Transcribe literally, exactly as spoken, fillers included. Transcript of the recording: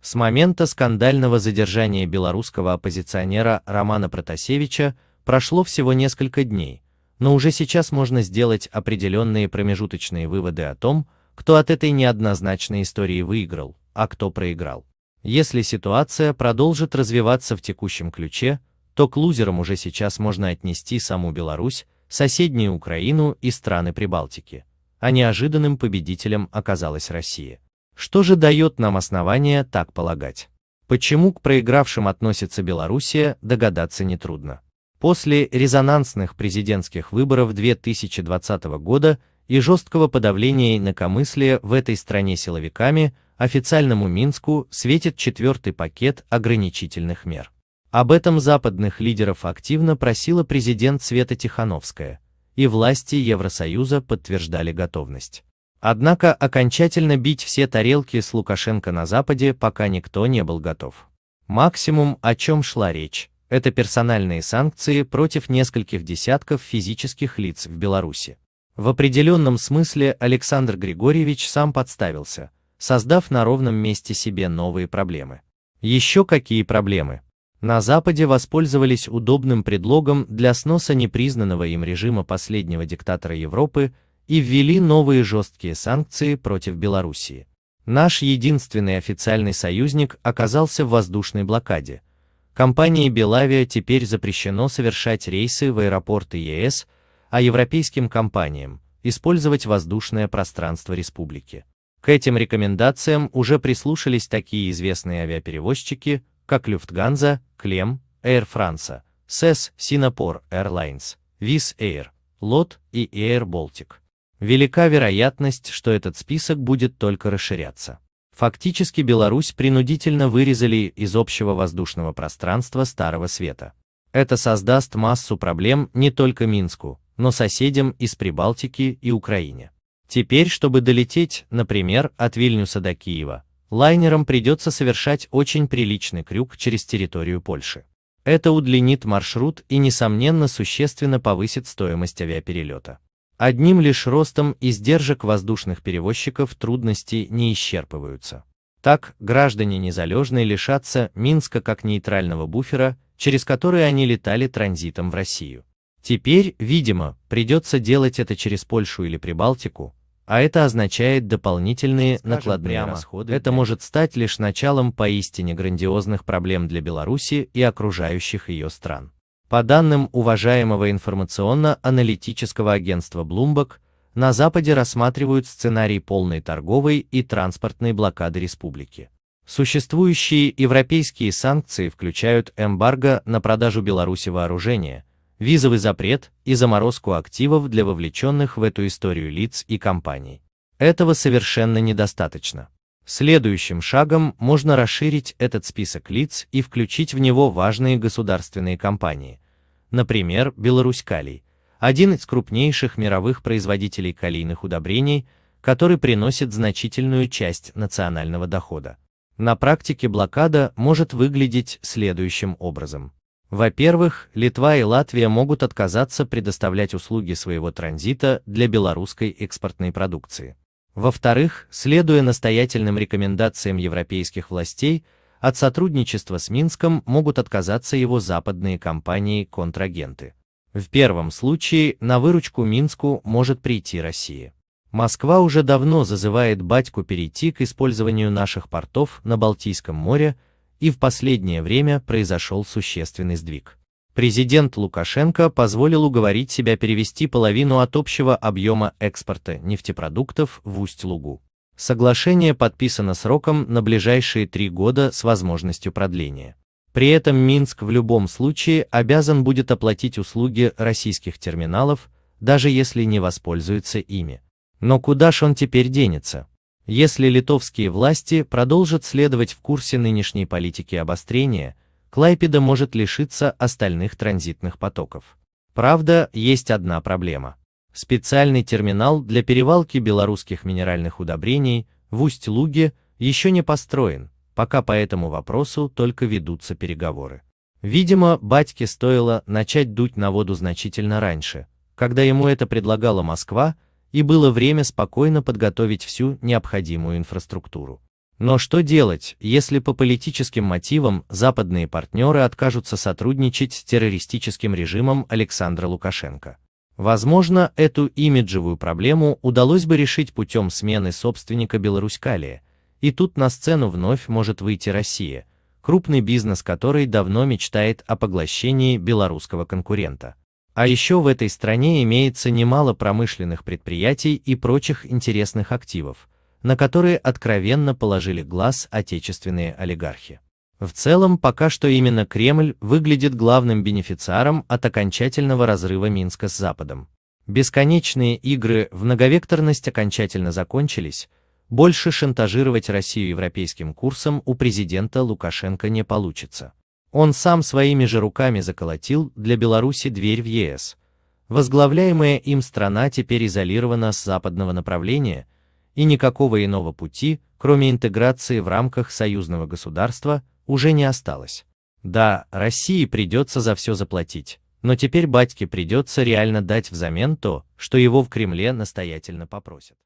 С момента скандального задержания белорусского оппозиционера Романа Протасевича прошло всего несколько дней, но уже сейчас можно сделать определенные промежуточные выводы о том, кто от этой неоднозначной истории выиграл, а кто проиграл. Если ситуация продолжит развиваться в текущем ключе, то к лузерам уже сейчас можно отнести саму Беларусь, соседнюю Украину и страны Прибалтики, а неожиданным победителем оказалась Россия. Что же дает нам основание так полагать? Почему к проигравшим относится Белоруссия, догадаться нетрудно. После резонансных президентских выборов две тысячи двадцатого года и жесткого подавления инакомыслия в этой стране силовиками, официальному Минску светит четвертый пакет ограничительных мер. Об этом западных лидеров активно просила президент Света Тихановская, и власти Евросоюза подтверждали готовность. Однако окончательно бить все тарелки с Лукашенко на Западе пока никто не был готов. Максимум, о чем шла речь, это персональные санкции против нескольких десятков физических лиц в Беларуси. В определенном смысле Александр Григорьевич сам подставился, создав на ровном месте себе новые проблемы. Еще какие проблемы? На Западе воспользовались удобным предлогом для сноса непризнанного им режима последнего диктатора Европы и ввели новые жесткие санкции против Белоруссии. Наш единственный официальный союзник оказался в воздушной блокаде. Компании Белавия теперь запрещено совершать рейсы в аэропорты ЕС, а европейским компаниям использовать воздушное пространство республики. К этим рекомендациям уже прислушались такие известные авиаперевозчики, как Люфтганза, Клем, Air France, СЭС, Синопор Airlines, ВИС-Эйр, Лот и Эйр. Велика вероятность, что этот список будет только расширяться. Фактически Беларусь принудительно вырезали из общего воздушного пространства Старого Света. Это создаст массу проблем не только Минску, но соседям из Прибалтики и Украине. Теперь, чтобы долететь, например, от Вильнюса до Киева, лайнерам придется совершать очень приличный крюк через территорию Польши. Это удлинит маршрут и, несомненно, существенно повысит стоимость авиаперелета. Одним лишь ростом издержек воздушных перевозчиков трудности не исчерпываются. Так, граждане незалежные лишатся Минска как нейтрального буфера, через который они летали транзитом в Россию. Теперь, видимо, придется делать это через Польшу или Прибалтику, а это означает дополнительные Скажем накладные прямо, расходы. Это может стать лишь началом поистине грандиозных проблем для Беларуси и окружающих ее стран. По данным уважаемого информационно-аналитического агентства Bloomberg, на Западе рассматривают сценарий полной торговой и транспортной блокады республики. Существующие европейские санкции включают эмбарго на продажу Беларуси вооружения, визовый запрет и заморозку активов для вовлеченных в эту историю лиц и компаний. Этого совершенно недостаточно. Следующим шагом можно расширить этот список лиц и включить в него важные государственные компании. Например, Беларуськалий, один из крупнейших мировых производителей калийных удобрений, который приносит значительную часть национального дохода. На практике блокада может выглядеть следующим образом. Во-первых, Литва и Латвия могут отказаться предоставлять услуги своего транзита для белорусской экспортной продукции. Во-вторых, следуя настоятельным рекомендациям европейских властей, от сотрудничества с Минском могут отказаться его западные компании-контрагенты. В первом случае на выручку Минску может прийти Россия. Москва уже давно зазывает батьку перейти к использованию наших портов на Балтийском море, и в последнее время произошел существенный сдвиг. Президент Лукашенко позволил уговорить себя перевести половину от общего объема экспорта нефтепродуктов в Усть-Лугу. Соглашение подписано сроком на ближайшие три года с возможностью продления. При этом Минск в любом случае обязан будет оплатить услуги российских терминалов, даже если не воспользуется ими. Но куда ж он теперь денется? Если литовские власти продолжат следовать в курсе нынешней политики обострения, Клайпеда может лишиться остальных транзитных потоков. Правда, есть одна проблема. Специальный терминал для перевалки белорусских минеральных удобрений в Усть-Луге еще не построен, пока по этому вопросу только ведутся переговоры. Видимо, батьке стоило начать дуть на воду значительно раньше, когда ему это предлагала Москва, и было время спокойно подготовить всю необходимую инфраструктуру. Но что делать, если по политическим мотивам западные партнеры откажутся сотрудничать с террористическим режимом Александра Лукашенко? Возможно, эту имиджевую проблему удалось бы решить путем смены собственника Беларуськалия, и тут на сцену вновь может выйти Россия, крупный бизнес которой давно мечтает о поглощении белорусского конкурента. А еще в этой стране имеется немало промышленных предприятий и прочих интересных активов, на которые откровенно положили глаз отечественные олигархи. В целом, пока что именно Кремль выглядит главным бенефициаром от окончательного разрыва Минска с Западом. Бесконечные игры в многовекторность окончательно закончились, больше шантажировать Россию европейским курсом у президента Лукашенко не получится. Он сам своими же руками заколотил для Беларуси дверь в Е С. Возглавляемая им страна теперь изолирована с западного направления, и никакого иного пути, кроме интеграции в рамках союзного государства, уже не осталось. Да, России придется за все заплатить, но теперь батьке придется реально дать взамен то, что его в Кремле настоятельно попросят.